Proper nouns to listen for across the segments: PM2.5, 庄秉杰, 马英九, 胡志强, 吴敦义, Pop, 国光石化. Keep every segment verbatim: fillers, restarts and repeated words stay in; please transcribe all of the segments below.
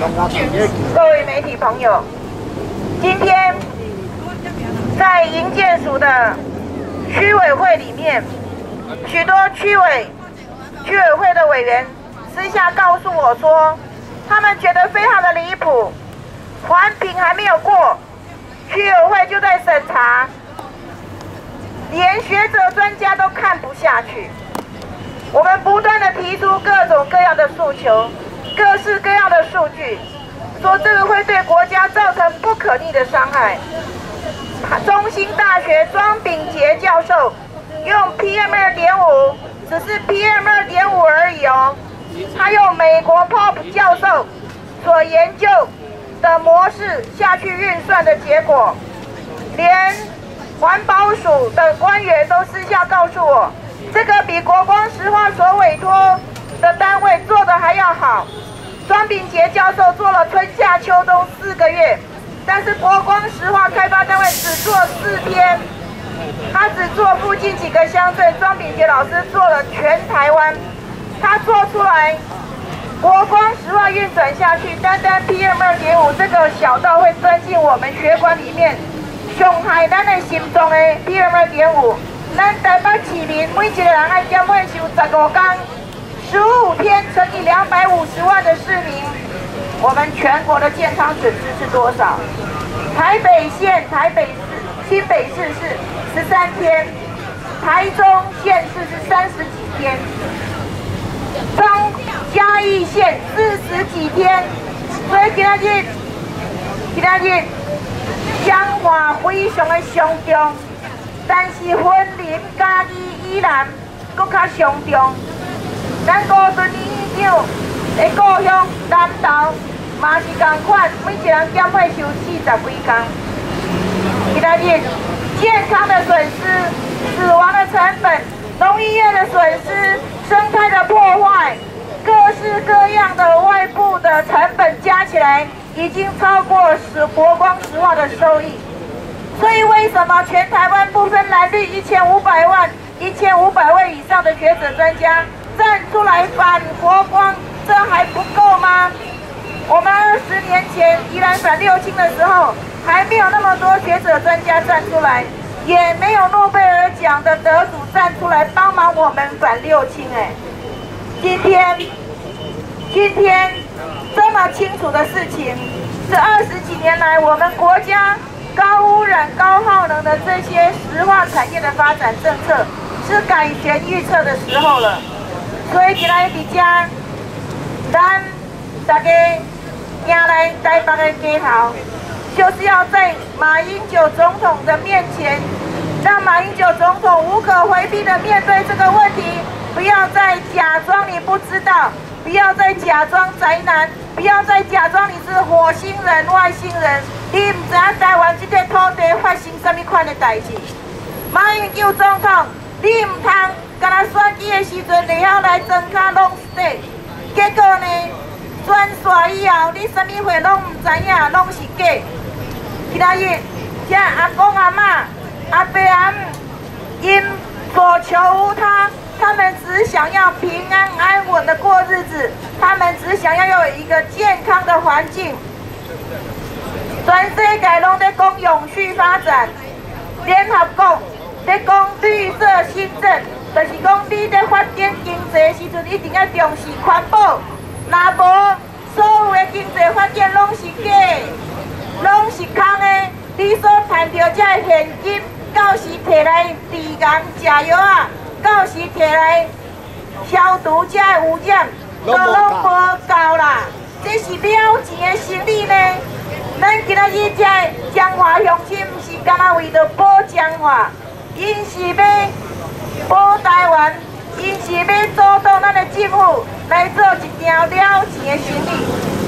各位媒体朋友，今天在营建署的区委会里面，许多区委区委会的委员私下告诉我说，他们觉得非常的离谱，环评还没有过，区委会就在审查，连学者专家都看不下去。我们不断的提出各种各样的诉求。 各式各样的数据，说这个会对国家造成不可逆的伤害。中兴大学庄秉杰教授用 P M 二点五， 只是 P M 二点五 而已哦。他用美国 Pop 教授所研究的模式下去运算的结果，连环保署的官员都私下告诉我，这个比国光石化所委托的单位做的还要好。 庄秉杰教授做了春夏秋冬四个月，但是国光石化开发单位只做四篇，他只做附近几个乡镇。庄秉杰老师做了全台湾，他做出来国光石化运转下去，单单 P M 二点五这个小到会钻进我们血管里面。上海咱的心中的 P M 二点五， 咱台北市民每一个人要减免收十五天。 十五天乘以两百五十万的市民，我们全国的健康损失是多少？台北县、台北市、新北市是十三天，台中县市是三十几天，中嘉义县四十几天，所以今仔日、今仔日，彰化非常的伤重，但是婚林、嘉义依然更加伤重。 咱高墩医院的故乡南投嘛是同款，每一人减费收四十几天。今仔日健康的损失、死亡的成本、农业的损失、生态的破坏，各式各样的外部的成本加起来，已经超过使国光石化的收益。所以为什么全台湾不分蓝绿一千五百万、一千五百位以上的学者专家？ 站出来反国光，这还不够吗？我们二十年前宜兰反六轻的时候，还没有那么多学者专家站出来，也没有诺贝尔奖的得主站出来帮忙我们反六轻。哎，今天，今天这么清楚的事情，是二十几年来我们国家高污染、高耗能的这些石化产业的发展政策是改弦易辙的时候了。 所以今仔日伫遮，咱大家迎来台北的街头，就是要在马英九总统的面前，让马英九总统无可回避的面对这个问题，不要再假装你不知道，不要再假装宅男，不要再假装你是火星人、外星人，你唔知影台湾这块土地发生什么款的代志。马英九总统，你唔通。 甲咱选举的时阵，你要来装卡弄死，结果呢，选煞以后，你啥物货拢唔知影，拢是假。今仔日，遮阿公阿嬷、阿伯阿姆，因所求无他，他们只想要平安安稳的过日子，他们只想要有一个健康的环境。全世界拢在讲永续发展，联合国在讲绿色新政。 就是讲，你在发展经济的时阵，一定要重视环保。若无，所有的经济发展拢是假，拢是空的。你所赚到这现金，到时摕来治人食药啊，到时摕来消毒这污染，都拢无够啦。这是了钱的生理呢。咱今仔日这彰化乡亲，毋是干那为着保彰化，因是要。 保台湾，因是要阻挡咱的政府来做一条了钱的生意，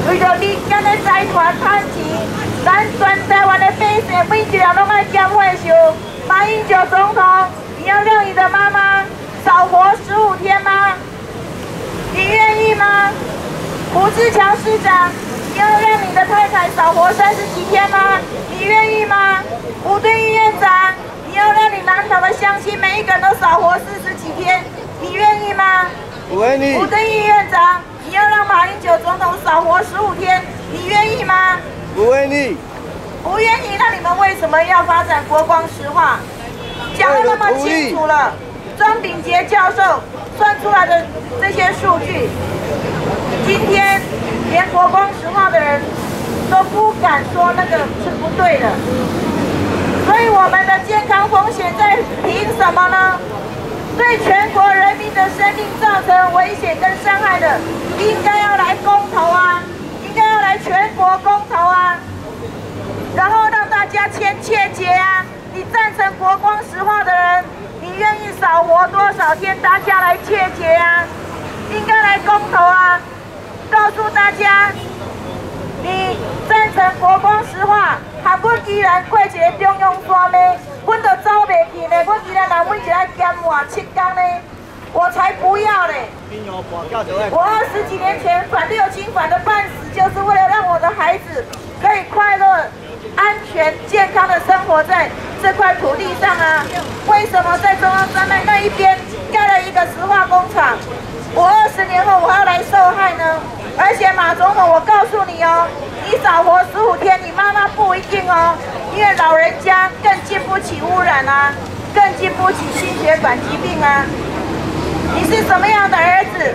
为着你咱的财团赚钱，咱全台湾的百姓每一人拢爱减税收。马英九总统，你要让你的妈妈少活十五天吗？你愿意吗？胡志强市长，你要让你的太太少活三十几天吗？你愿意吗？吴敦义院长。 你要让你南投的乡亲每一个人都少活四十几天，你愿意吗？我愿意。吴敦义院长，你要让马英九总统少活十五天，你愿意吗？不愿意。不愿意，那你们为什么要发展国光石化？讲得那么清楚了，庄秉杰教授算出来的这些数据，今天连国光石化的人都不敢说那个是不对的，所以我们的健康风险在凭什么呢？ 对全国人民的生命造成危险跟伤害的，应该要来公投啊，应该要来全国公投啊，然后让大家签切结啊。你赞成国光石化的人，你愿意少活多少天，大家来切结啊，应该来公投啊，告诉大家，你赞成国光石化，韩国居然过一个中央山脉。 我都走袂去呢，我既然来，我就来减我七天呢，我才不要嘞！我二十几年前反六亲反的半死，就是为了让我的孩子可以快乐、安全、健康的生活在这块土地上啊！为什么在中央山脉那一边盖了一个石化工厂？我二十年后我要来受害呢？而且马总统，我告诉你哦，你少活十五天，你妈妈不一定哦。 因为老人家更经不起污染啊，更经不起心血管疾病啊。你是什么样的儿子？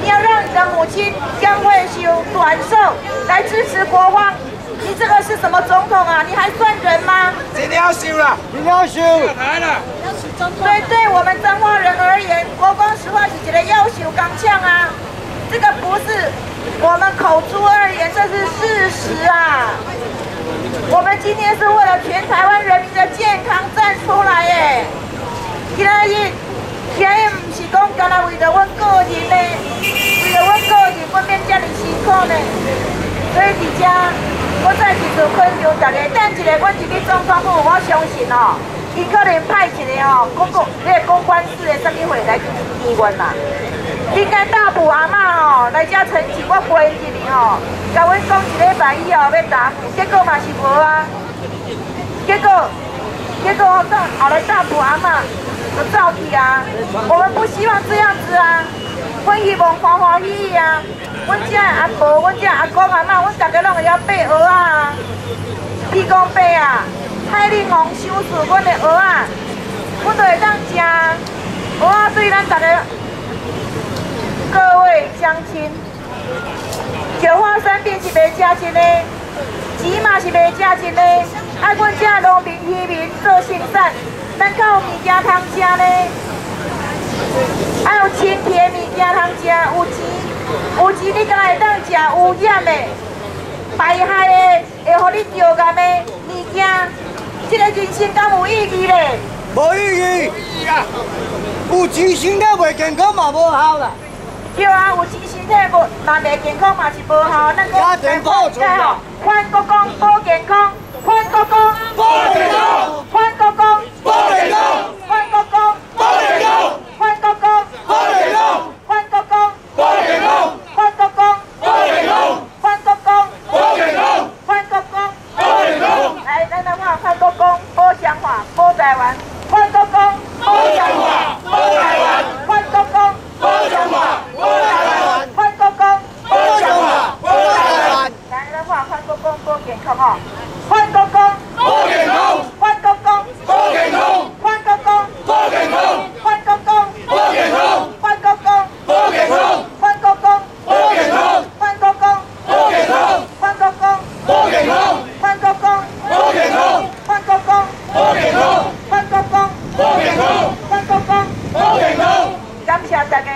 你要让你的母亲将退休短寿来支持国光，你这个是什么总统啊？你还算人吗？今天要休了，今天要休。来了。对对，我们彰化人而言，国光石化是一个要求刚强啊，这个不是我们口诛而言，这是事实啊。 我们今天是为了全台湾人民的健康站出来耶！今仔日，今仔日不是讲干那为了阮个人呢，为了阮个人，我免这么辛苦呢。所以伫遮，我再一次恳求大家，等一下我一去总统府，我相信哦，伊可能派一个哦，公公，迄个公关室的啥物会来支援啦。应该大埔阿嬷哦，来遮澄清，我陪一日哦。 甲阮讲一礼拜以后要答，结果嘛是无啊。结果，结果我到后来大埔阿嬷就走去啊。我们不希望这样子啊，阮希望欢欢喜喜啊。阮遮阿婆、阮遮阿公阿嬷，阮大家拢会晓爬蚵仔啊，披公爬啊，海里王收住阮的蚵仔，阮就会当食。蚵仔对咱大家各位乡亲。 九华山变是袂吃钱的，钱嘛是袂吃钱的。啊，阮遮农民渔民做生产，咱较有物件通食咧。啊，有清甜物件通食，有钱有钱你敢会当食有染的、排害的、会予你着干的物件？这个人生敢有意义咧？无意义。有钱身体袂健康嘛，无效啦。 对啊，有钱身体无，嘛袂健康嘛是无效。咱国家健康真好，反国光保健康，反国光保健康，反国光保健康，反国光保健康，反国光保健康，反国光保健康，反国光保健康，反国光保健康，反国光保健康。来，咱来看反国光保祥华保台湾，反国光保祥华保台湾，反国光保祥华。 欢公公，保健康；欢公公，保健康；欢公公，保健康；欢公公，保健康；欢公公，保健康；欢公公，保健康；欢公公，保健康；欢公公，保健康；欢公公，保健康；欢公公，保健康；欢公公，保健康；欢公公，保健康。感谢大家。